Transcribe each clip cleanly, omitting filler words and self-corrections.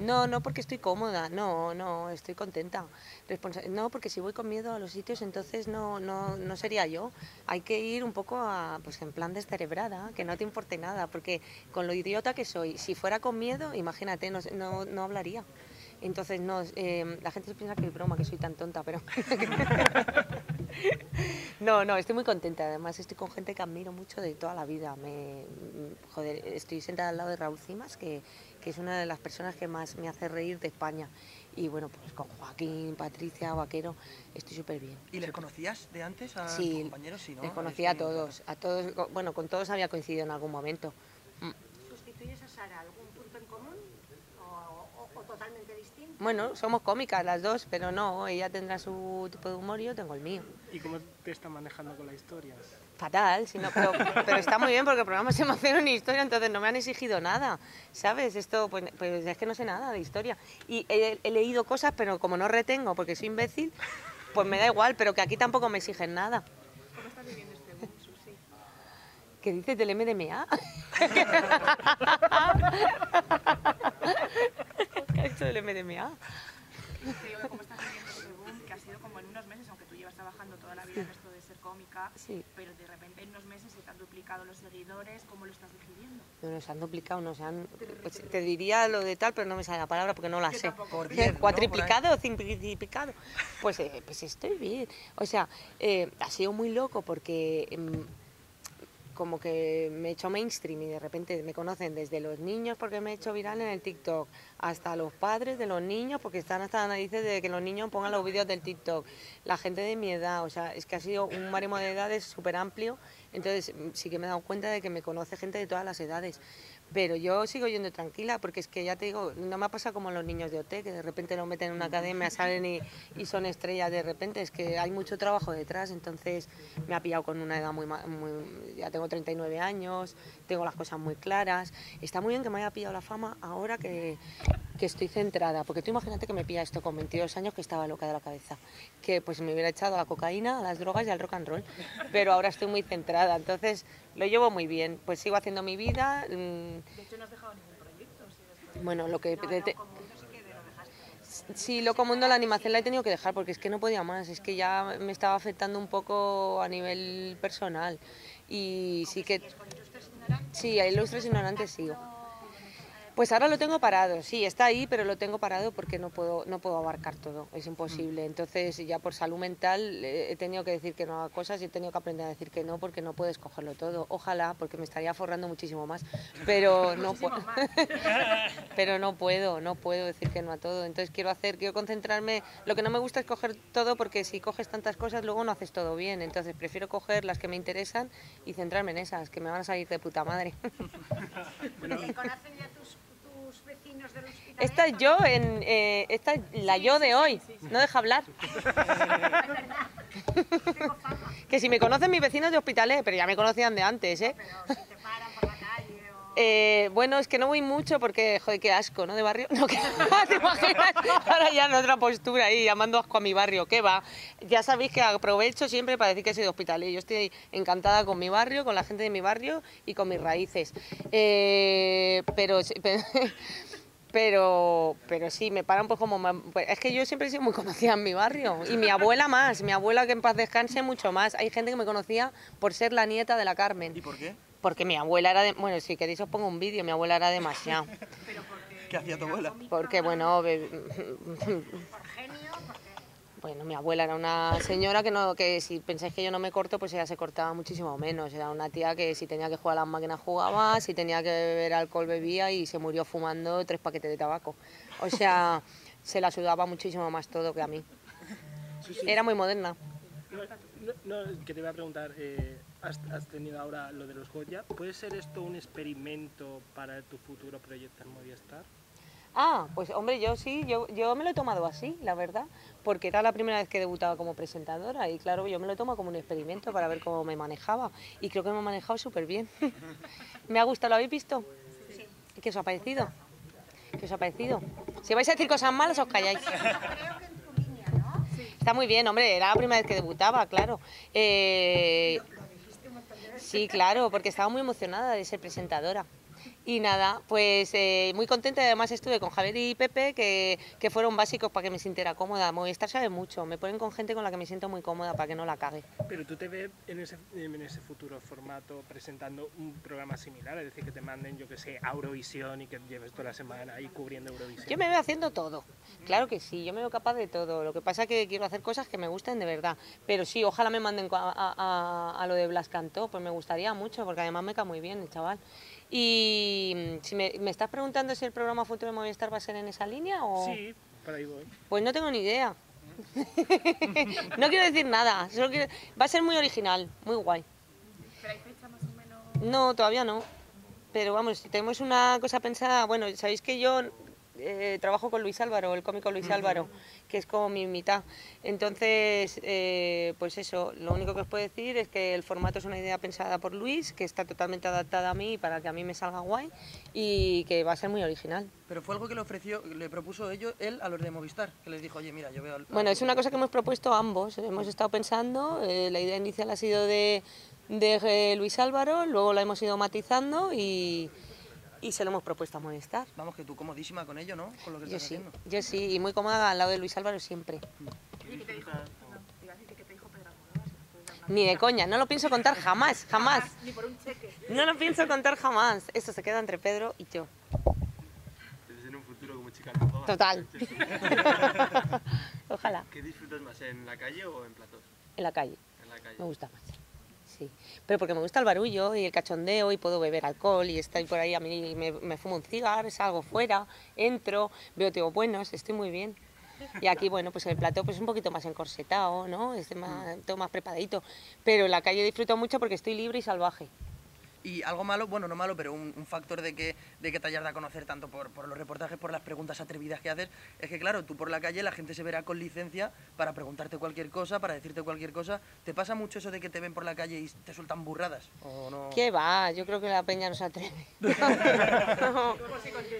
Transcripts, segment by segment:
No, no porque estoy cómoda, no, no, estoy contenta. No, porque si voy con miedo a los sitios, entonces no sería yo. Hay que ir un poco a, pues, en plan descerebrada, que no te importe nada, porque con lo idiota que soy, si fuera con miedo, imagínate, no hablaría. Entonces, no, la gente se piensa que es broma, que soy tan tonta, pero... No, estoy muy contenta. Además, estoy con gente que admiro mucho de toda la vida. Joder, estoy sentada al lado de Raúl Cimas, que es una de las personas que más me hace reír de España. Y bueno, pues con Joaquín, Patricia, Vaquero, estoy súper bien. ¿Y les conocías de antes a tus compañeros? Sí, ¿no? Les conocía a todos. Bueno, con todos había coincidido en algún momento. ¿Sustituyes a Sara? ¿Algún punto en común? ¿O totalmente distinto? Bueno, somos cómicas las dos, pero no, ella tendrá su tipo de humor y yo tengo el mío. ¿Y cómo te está manejando con la historia? Fatal, sino, pero está muy bien porque el programa se me hace una historia, entonces no me han exigido nada, ¿sabes? Esto, pues es que no sé nada de historia. Y he leído cosas, pero como no retengo porque soy imbécil, pues me da igual, pero que aquí tampoco me exigen nada. ¿Cómo estás viviendo este boom, Susi? ¿Qué dices del MDMA? ¿Qué ha hecho del MDMA? Te digo que como estás viviendo ese boom, que ha sido como en unos meses, aunque tú llevas trabajando toda la vida en esto de ser cómica, sí, pero de repente en unos meses se te han duplicado los seguidores, ¿cómo lo estás decidiendo? No nos han duplicado, no se han... Pues, te diría lo de tal, pero no me sale la palabra porque no la sé. ¿Cuatriplicado o cinquiplicado? Pues estoy bien. O sea, ha sido muy loco porque... como que me he hecho mainstream y de repente me conocen desde los niños porque me he hecho viral en el TikTok, hasta los padres de los niños porque están hasta las narices de que los niños pongan los vídeos del TikTok, la gente de mi edad, o sea, es que ha sido un baremo de edades súper amplio, entonces sí que me he dado cuenta de que me conoce gente de todas las edades, pero yo sigo yendo tranquila porque es que ya te digo, no me ha pasado como los niños de OT, que de repente los meten en una academia, salen y son estrellas de repente, es que hay mucho trabajo detrás, entonces me ha pillado con una edad muy ya tengo 39 años, tengo las cosas muy claras. Está muy bien que me haya pillado la fama ahora que estoy centrada, porque tú imagínate que me pilla esto con 22 años que estaba loca de la cabeza, que pues me hubiera echado a la cocaína, a las drogas y al rock and roll, pero ahora estoy muy centrada, entonces lo llevo muy bien, pues sigo haciendo mi vida. De hecho no has dejado ningún proyecto. Si bueno, lo que... Sí, Locomundo, la animación la he tenido que dejar porque es que no podía más, es que ya me estaba afectando un poco a nivel personal y sí que... Sí, a Ilustres Ignorantes sigo. Pues ahora lo tengo parado, sí, está ahí, pero lo tengo parado porque no puedo abarcar todo, es imposible. Entonces ya por salud mental he tenido que decir que no a cosas y he tenido que aprender a decir que no porque no puedes cogerlo todo. Ojalá, porque me estaría forrando muchísimo más, pero no puedo decir que no a todo. Entonces quiero concentrarme, lo que no me gusta es coger todo porque si coges tantas cosas luego no haces todo bien. Entonces prefiero coger las que me interesan y centrarme en esas, que me van a salir de puta madre. Esta es yo, esta es la yo de hoy, no deja hablar. Que si me conocen mis vecinos de Hospitalet, pero ya me conocían de antes, ¿eh? Pero si te paran por la calle o... Bueno, es que no voy mucho porque, joder, qué asco, ¿no? De barrio, no, ¿qué? ¿Te imaginas? Ahora ya en otra postura ahí, llamando asco a mi barrio, ¿qué va? Ya sabéis que aprovecho siempre para decir que soy de Hospitalet. Yo estoy encantada con mi barrio, con la gente de mi barrio y con mis raíces. Pero sí, me paran pues como... Es que yo siempre he sido muy conocida en mi barrio. Y mi abuela más, mi abuela que en paz descanse mucho más. Hay gente que me conocía por ser la nieta de la Carmen. ¿Y por qué? Porque mi abuela era... Bueno, si queréis os pongo un vídeo, mi abuela era demasiado. ¿Pero por qué? ¿Qué hacía tu abuela? Porque, bueno... ¿Por genio? Bueno, mi abuela era una señora que si pensáis que yo no me corto, pues ella se cortaba muchísimo menos. Era una tía que si tenía que jugar a las máquinas jugaba, si tenía que beber alcohol bebía y se murió fumando 3 paquetes de tabaco. O sea, se la sudaba muchísimo más todo que a mí. Sí. Era muy moderna. No, que te iba a preguntar, has tenido ahora lo de los Goya. ¿Puede ser esto un experimento para tu futuro proyecto en Movistar? Ah, pues hombre, yo me lo he tomado así, la verdad, porque era la primera vez que debutaba como presentadora y claro, yo me lo tomo como un experimento para ver cómo me manejaba y creo que me he manejado súper bien. Me ha gustado, ¿lo habéis visto? Sí. ¿Qué os ha parecido? ¿Qué os ha parecido? Si vais a decir cosas malas, os calláis. Está muy bien, hombre, era la primera vez que debutaba, claro. Sí, claro, porque estaba muy emocionada de ser presentadora. Y nada, pues muy contenta. Además estuve con Javier y Pepe, que fueron básicos para que me sintiera cómoda. Movistar sabe mucho, me ponen con gente con la que me siento muy cómoda para que no la cague. Pero tú te ves en ese futuro formato presentando un programa similar, es decir, que te manden, yo que sé, a Eurovisión y que lleves toda la semana ahí cubriendo Eurovisión. Yo me veo haciendo todo, claro que sí, yo me veo capaz de todo. Lo que pasa es que quiero hacer cosas que me gusten de verdad. Pero sí, ojalá me manden a lo de Blas Cantó, pues me gustaría mucho, porque además me cae muy bien el chaval. Y si me estás preguntando si el programa futuro de Movistar va a ser en esa línea o... Sí, para ahí voy. Pues no tengo ni idea. No quiero decir nada. Solo quiero... Va a ser muy original, muy guay. ¿Pero hay fecha más o menos? No, todavía no. Pero vamos, tenemos una cosa pensada... Bueno, sabéis que yo trabajo con Luis Álvaro, el cómico Luis Álvaro, que es como mi mitad. Entonces, pues eso, lo único que os puedo decir es que el formato es una idea pensada por Luis, que está totalmente adaptada a mí para que a mí me salga guay y que va a ser muy original. Pero fue algo que le propuso él a los de Movistar, que les dijo, oye, mira, yo veo... Bueno, es una cosa que hemos propuesto ambos, hemos estado pensando, la idea inicial ha sido de Luis Álvaro, luego la hemos ido matizando y se lo hemos propuesto a Movistar. Vamos, que tú comodísima con ello, ¿no? Con lo que yo estás sí, haciendo. Yo sí, y muy cómoda al lado de Luis Álvaro siempre. ¿Y qué te dijo? No, iba a decir que te dijo Pedro Almodóvar. Ni de coña, no lo pienso contar jamás, jamás. Ni por un cheque. No lo pienso contar jamás. Eso se queda entre Pedro y yo. Te ves en un futuro como chica toda. Total. Ojalá. ¿Qué disfrutas más, en la calle o en platos? En la calle. En la calle. Me gusta más. Sí. Pero porque me gusta el barullo y el cachondeo y puedo beber alcohol y estoy por ahí, a mí me fumo un cigarro, salgo fuera, entro, veo tíos buenos, estoy muy bien. Y aquí, bueno, pues el plató pues un poquito más encorsetado, ¿no? Es más, todo más preparadito. Pero en la calle disfruto mucho porque estoy libre y salvaje. Y algo malo, bueno, no malo, pero un factor de que te hayas dado a conocer tanto por los reportajes, por las preguntas atrevidas que haces, es que claro, tú por la calle la gente se verá con licencia para preguntarte cualquier cosa, para decirte cualquier cosa. ¿Te pasa mucho eso de que te ven por la calle y te sueltan burradas? ¿O no? ¿Qué va? Yo creo que la peña no se atreve.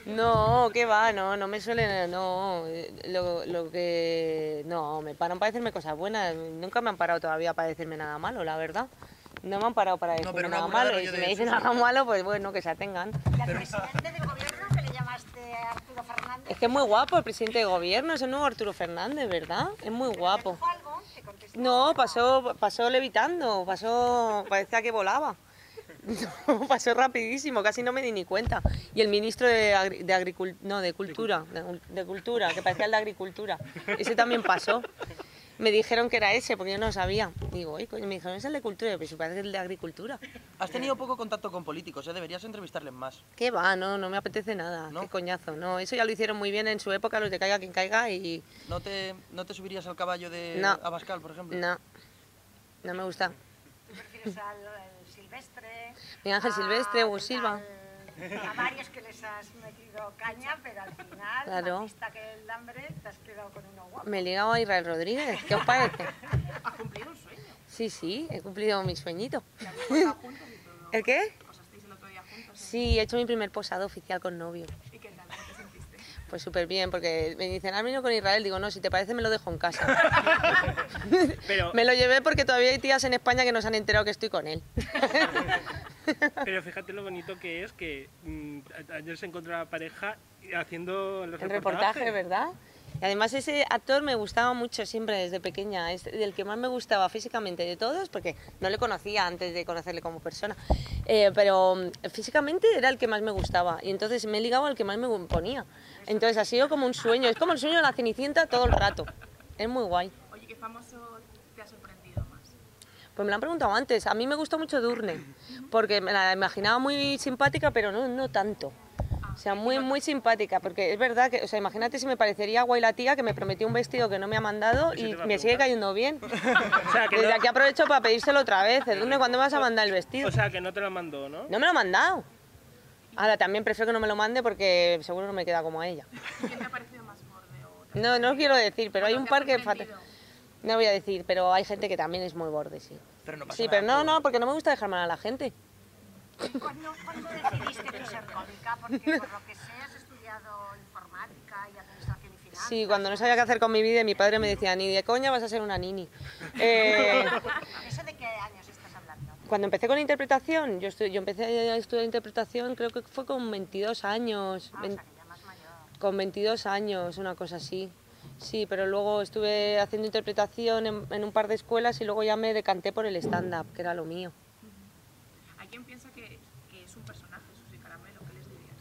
No, ¿qué va? No me suelen... No, lo que... No, me paran para decirme cosas buenas. Nunca me han parado todavía para decirme nada malo, la verdad. No me han parado para decir nada malo, y si me dicen algo malo, pues bueno, que se atengan. ¿Y al presidente del gobierno que le llamaste Arturo Fernández? Es que es muy guapo el presidente de gobierno, es el nuevo Arturo Fernández, ¿verdad? Es muy guapo. ¿Te dijo algo? ¿Te contestó? No, pasó levitando, parecía que volaba. No, pasó rapidísimo, casi no me di ni cuenta. Y el ministro de Cultura, que parecía el de Agricultura, ese también pasó. Me dijeron que era ese, porque yo no lo sabía. Digo, oye, me dijeron, ¿es el de Cultura? Pero si parece el de Agricultura. Has tenido poco contacto con políticos, ¿eh? Deberías entrevistarles más. ¿Qué va? No me apetece nada. ¿No? Qué coñazo. No, eso ya lo hicieron muy bien en su época, los de Caiga Quien Caiga y... ¿No te subirías al caballo de Abascal, por ejemplo? No. No me gusta. ¿Tú prefieres al Silvestre? Miguel Ángel Silvestre, Hugo Silva... A varios que les has metido caña, pero al final, claro, más lista que el hambre, te has quedado con uno guapo. Me he ligado a Israel Rodríguez, ¿qué os parece? ¿Has cumplido un sueño? Sí, he cumplido mi sueñito. ¿El qué? ¿Posasteis el otro día juntos? Sí, he hecho mi primer posado oficial con novio. ¿Y qué tal? ¿Cómo te sentiste? Pues súper bien, porque me dicen, ¿has venido con Israel? Digo, no, si te parece me lo dejo en casa. Pero... Me lo llevé porque todavía hay tías en España que no se han enterado que estoy con él. Pero fíjate lo bonito que es que ayer se encontró la pareja haciendo los el reportaje, ¿verdad? Y además ese actor me gustaba mucho siempre desde pequeña, es el que más me gustaba físicamente de todos, porque no le conocía antes de conocerle como persona, pero físicamente era el que más me gustaba y entonces me ligaba al que más me ponía. Entonces ha sido como un sueño, es como el sueño de la Cenicienta todo el rato, es muy guay. Oye, qué famoso te ha sorprendido más. Pues me lo han preguntado antes, a mí me gustó mucho Durne, porque me la imaginaba muy simpática, pero no tanto. O sea, muy, muy simpática, porque es verdad que, o sea, imagínate si me parecería guay la tía que me prometió un vestido que no me ha mandado y me sigue cayendo bien. O sea, que desde aquí aprovecho para pedírselo otra vez, el lunes, ¿cuándo me vas a mandar el vestido? O sea, que no te lo mandó, ¿no? No me lo ha mandado. Ahora, también prefiero que no me lo mande porque seguro no me queda como a ella. ¿Quién te ha parecido más borde? No, no os quiero decir, pero hay un par que... No voy a decir, pero hay gente que también es muy borde, sí. Pero no pasa nada. Sí, pero no, porque no me gusta dejar mal a la gente. ¿Cuándo decidiste tú ser cómica? Porque por lo que sé has estudiado informática y administración y finanzas. Sí, cuando no sabía qué hacer con mi vida, mi padre me decía, ni de coña vas a ser una nini. ¿Eso de qué años estás hablando? Cuando empecé con la interpretación, yo empecé a estudiar interpretación, creo que fue con 22 años. O sea, que ya más mayor. Con 22 años, una cosa así. Sí, pero luego estuve haciendo interpretación en un par de escuelas y luego ya me decanté por el stand-up, que era lo mío. ¿A quién piensa que es un personaje, Susi Caramelo? ¿Qué les dirías?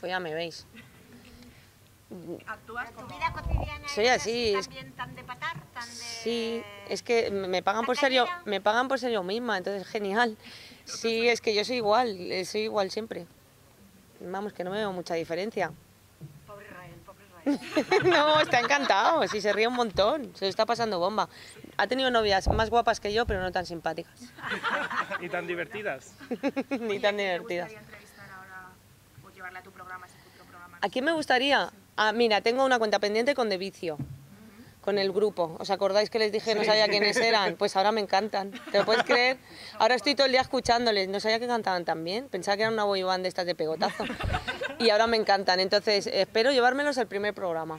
Pues ya me veis. ¿Actúas como... tu vida cotidiana? Soy así. ¿También tan de patar? Tan de... Sí, es que me pagan por ser yo, me pagan por ser yo misma, entonces genial. Sí, es que yo soy igual siempre. Vamos, que no me veo mucha diferencia. No, está encantado, sí, se ríe un montón, se lo está pasando bomba. Ha tenido novias más guapas que yo, pero no tan simpáticas. Ni tan divertidas. Ni tan divertidas. ¿A quién te gustaría entrevistar ahora o llevarla a tu programa, ese futuro programa? ¿A quién me gustaría? Ah, mira, tengo una cuenta pendiente con Devicio, con el grupo. ¿Os acordáis que les dije no sabía quiénes eran? Pues ahora me encantan, ¿te lo puedes creer? Ahora estoy todo el día escuchándoles, no sabía que cantaban tan bien, pensaba que eran una boy band de estas de pegotazo. Y ahora me encantan, entonces espero llevármelos al primer programa.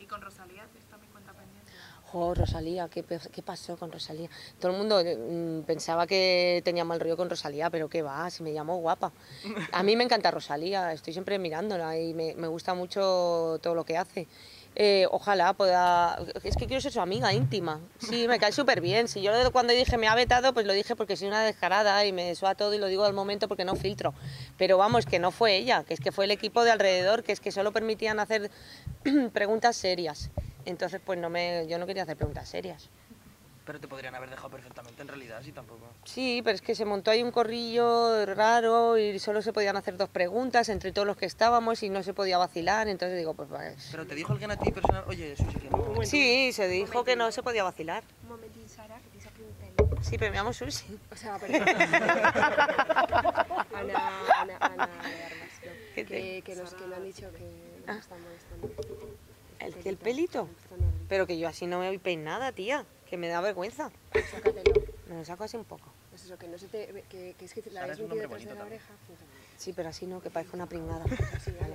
¿Y con Rosalía? ¿Está mi cuenta pendiente? Oh, Rosalía, ¿qué pasó con Rosalía? Todo el mundo pensaba que tenía mal rollo con Rosalía, pero qué va, si me llamó guapa. A mí me encanta Rosalía, estoy siempre mirándola y me gusta mucho todo lo que hace. Ojalá pueda... Es que quiero ser su amiga íntima. Sí, me cae súper bien. Si yo cuando dije me ha vetado, pues lo dije porque soy una descarada y me suda todo y lo digo al momento porque no filtro. Pero vamos, que no fue ella, que es que fue el equipo de alrededor, que es que solo permitían hacer preguntas serias. Entonces, pues yo no quería hacer preguntas serias. Pero te podrían haber dejado perfectamente en realidad, sí, tampoco. Sí, pero es que se montó ahí un corrillo raro y solo se podían hacer dos preguntas entre todos los que estábamos y no se podía vacilar, entonces digo, pues vale. Pero te dijo alguien a ti personal, oye, Susi, que no... Sí, se dijo que no se podía vacilar. Un momentín, Sara, que te saque un pelo. Sí, premiamos Susi. O sea, perdón. Ana de Armasto. Que los que lo han dicho que nos están molestando. ¿El pelito? Pero que yo así no me voy peinada, tía. Que me da vergüenza. Sácatelo. Me lo saco así un poco. Es eso, que no se te... que es que la habéis metido detrás de la oreja. Sí, pero así no, que parezca una pringada. Sí, vale.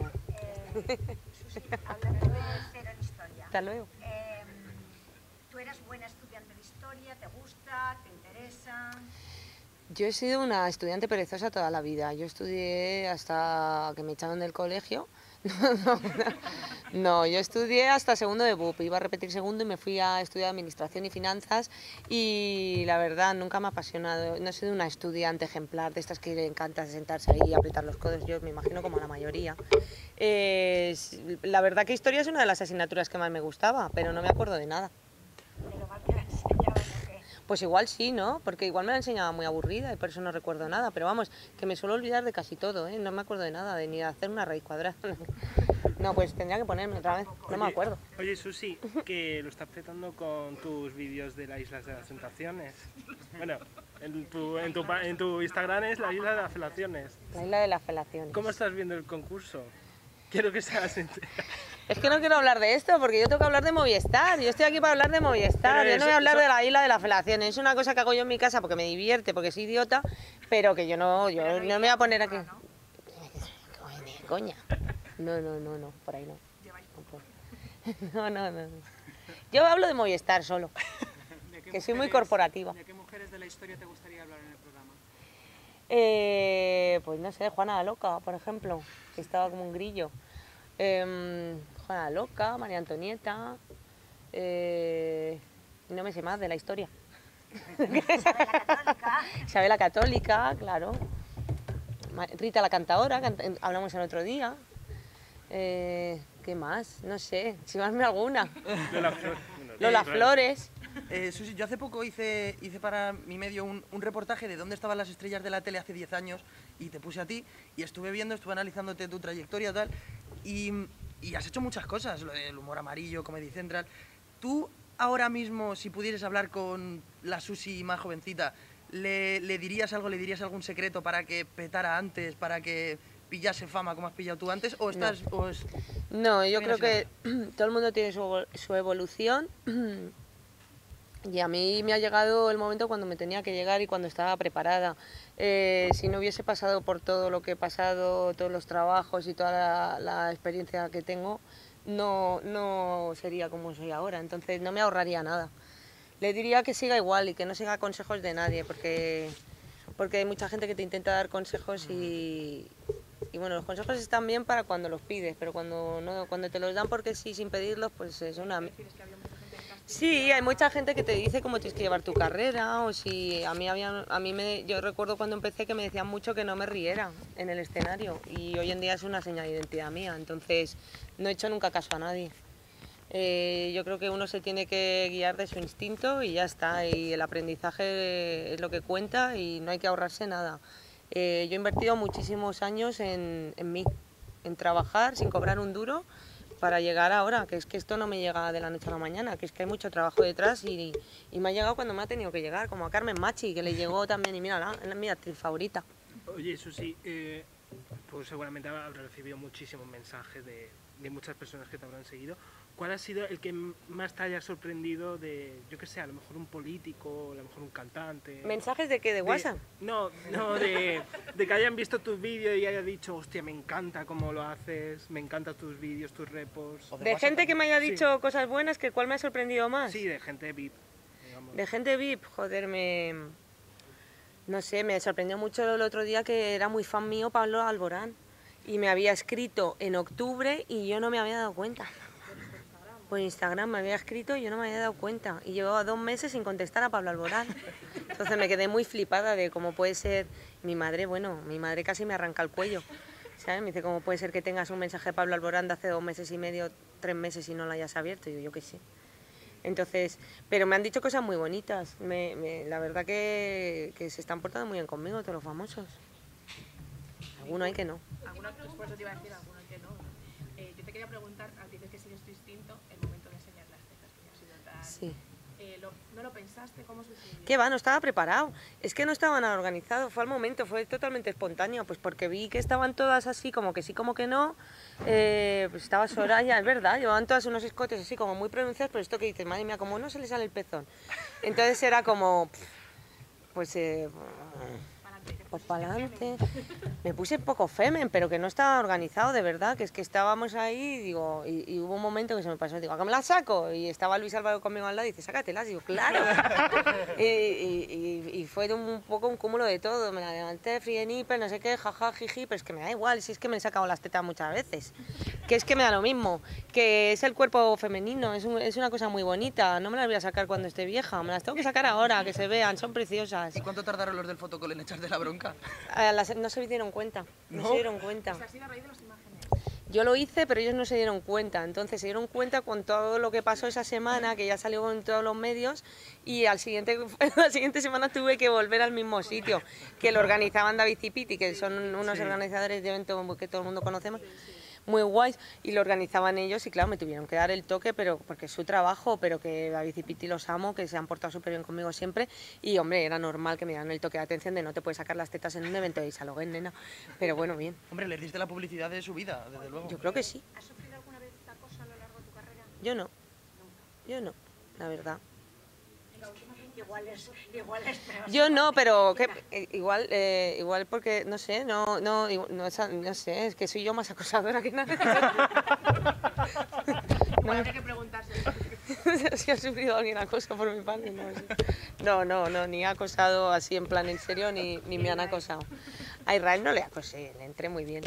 Susi, hablando de cero en historia. Hasta luego. Tú eras buena estudiante de historia, ¿te gusta? ¿Te interesa? Yo he sido una estudiante perezosa toda la vida. Yo estudié hasta que me echaron del colegio. No, yo estudié hasta segundo de BUP, iba a repetir segundo y me fui a estudiar Administración y Finanzas y la verdad nunca me ha apasionado, no he sido una estudiante ejemplar de estas que le encanta sentarse ahí y apretar los codos, yo me imagino como a la mayoría. La verdad que historia es una de las asignaturas que más me gustaba, pero no me acuerdo de nada. ¿Pero mal que la enseñaban o qué? Pues igual sí, ¿no? Porque igual me la enseñaba muy aburrida y por eso no recuerdo nada, pero vamos, que me suelo olvidar de casi todo, ¿eh? No me acuerdo de nada, de ni hacer una raíz cuadrada. No, pues tendría que ponerme otra vez, no me acuerdo. Oye, Susi, que lo estás petando con tus vídeos de la Isla de las Tentaciones. Bueno, en tu Instagram es la Isla de las Felaciones. La Isla de las Felaciones. ¿Cómo estás viendo el concurso? Quiero que seas entera. Es que no quiero hablar de esto, porque yo tengo que hablar de Movistar. Yo estoy aquí para hablar de Movistar. Yo no voy a hablar de la Isla de las Felaciones. Es una cosa que hago yo en mi casa porque me divierte, porque soy idiota, pero que yo no me voy a poner aquí... Coña. No, por ahí no. No. Yo hablo de Movistar solo, que soy muy corporativa. ¿De qué mujeres de la historia te gustaría hablar en el programa? Pues no sé, Juana la Loca, por ejemplo, que estaba como un grillo. Juana la Loca, María Antonieta, no me sé más de la historia. Isabel la Católica. Isabel la Católica, claro. Rita la Cantadora, que hablamos el otro día. ¿Qué más? No sé, si más me alguna. Lola Flores. Susi, yo hace poco hice para mi medio un reportaje de dónde estaban las estrellas de la tele hace 10 años y te puse a ti y estuve analizándote tu trayectoria tal, y has hecho muchas cosas, lo del humor amarillo, Comedy Central. Tú ahora mismo, si pudieras hablar con la Susi más jovencita, ¿Le dirías algo, le dirías algún secreto para que petara antes, para que pillase fama como has pillado tú antes? ¿O estás...? No, no, yo creo que todo el mundo tiene su evolución y a mí me ha llegado el momento cuando me tenía que llegar y cuando estaba preparada. Si no hubiese pasado por todo lo que he pasado, todos los trabajos y toda la experiencia que tengo, no sería como soy ahora, entonces no me ahorraría nada. Le diría que siga igual y que no siga consejos de nadie, porque hay mucha gente que te intenta dar consejos y bueno, los consejos están bien para cuando los pides, pero cuando no, cuando te los dan porque sí, sin pedirlos, pues es una... Sí, hay mucha gente que te dice cómo tienes que llevar tu carrera, o si yo recuerdo cuando empecé que me decían mucho que no me riera en el escenario, y hoy en día es una señal de identidad mía, entonces no he hecho nunca caso a nadie. Yo creo que uno se tiene que guiar de su instinto y ya está, y el aprendizaje es lo que cuenta y no hay que ahorrarse nada. Yo he invertido muchísimos años en mí, en trabajar sin cobrar un duro, para llegar ahora, que es que esto no me llega de la noche a la mañana, que es que hay mucho trabajo detrás y me ha llegado cuando me ha tenido que llegar, como a Carmen Machi, que le llegó también y mira, es mi actriz favorita. Oye, Susi, pues seguramente habrás recibido muchísimos mensajes de muchas personas que te habrán seguido. ¿Cuál ha sido el que más te haya sorprendido de, yo qué sé, a lo mejor un político, a lo mejor un cantante? ¿Mensajes de qué? ¿De WhatsApp? No, de que hayan visto tus vídeos y haya dicho, hostia, me encanta cómo lo haces, me encantan tus vídeos, tus repos. ¿De gente que me haya dicho cosas buenas, que cuál me ha sorprendido más? Sí, de gente VIP, digamos. De gente VIP, joder, no sé, me sorprendió mucho el otro día que era muy fan mío Pablo Alborán y me había escrito en octubre y yo no me había dado cuenta. Por Instagram me había escrito y yo no me había dado cuenta. Y llevaba 2 meses sin contestar a Pablo Alborán. Entonces me quedé muy flipada de cómo puede ser... Mi madre, bueno, mi madre casi me arranca el cuello, ¿sabes? Me dice, ¿cómo puede ser que tengas un mensaje de Pablo Alborán de hace 2 meses y medio, 3 meses y no lo hayas abierto? Y yo qué sé. Entonces, pero me han dicho cosas muy bonitas. La verdad que se están portando muy bien conmigo todos los famosos. Algunos hay que no. Por eso te iba a decir, algunos que no. Yo te quería preguntar, a ti de que sigues tu instinto, el momento de enseñar las tetas, que ha sido tan... Sí. ¿No lo pensaste? ¿Cómo sucedió? ¿Qué va? No estaba preparado. Es que no estaba nada organizado. Fue al momento, fue totalmente espontáneo. Pues porque vi que estaban todas así, como que sí, como que no. Pues estaba Soraya, es verdad. Llevaban todas unos escotes así, como muy pronunciados, pero esto que dices, madre mía, como no se le sale el pezón. Entonces era como... Pues... pues para adelante. Me puse un poco femen, pero que no estaba organizado, de verdad, que es que estábamos ahí digo, y hubo un momento que se me pasó, digo, ¿a qué me la saco? Y estaba Luis Álvaro conmigo al lado y dice, sácatelas, digo, claro. y fue un poco un cúmulo de todo, me la levanté, fríe nipple, no sé qué, jaja, jiji, pero es que me da igual, si es que me he sacado las tetas muchas veces, que es que me da lo mismo, que es el cuerpo femenino, es una cosa muy bonita, no me las voy a sacar cuando esté vieja, me las tengo que sacar ahora, que se vean, son preciosas. ¿Y cuánto tardaron los del fotocall en echarte la bronca? No se dieron cuenta, no se dieron cuenta. O sea, ha sido a raíz de las imágenes. Yo lo hice, pero ellos no se dieron cuenta. Entonces se dieron cuenta con todo lo que pasó esa semana, que ya salió en todos los medios, y la siguiente semana tuve que volver al mismo sitio, que lo organizaban David y Piti, que son unos organizadores de eventos que todo el mundo conocemos, muy guays, y lo organizaban ellos, y claro, me tuvieron que dar el toque, pero porque es su trabajo, pero que David y Piti los amo, que se han portado súper bien conmigo siempre, y hombre, era normal que me dieran el toque de atención de no te puedes sacar las tetas en un evento de Isalogen, nena, pero bueno, bien. Hombre, le diste la publicidad de su vida, desde luego. Yo creo que sí. ¿Has sufrido alguna vez esta cosa a lo largo de tu carrera? Yo no. Nunca. Yo no, la verdad. Igual es peor. Yo no, pero que, igual porque, no sé, no sé, es que soy yo más acosadora que nada. Igual habría que preguntarse. Si ha sufrido alguien acoso por mi parte, no sé. No, ni he acosado así en plan en serio, ni me han acosado. A Israel no le acosé, le entré muy bien.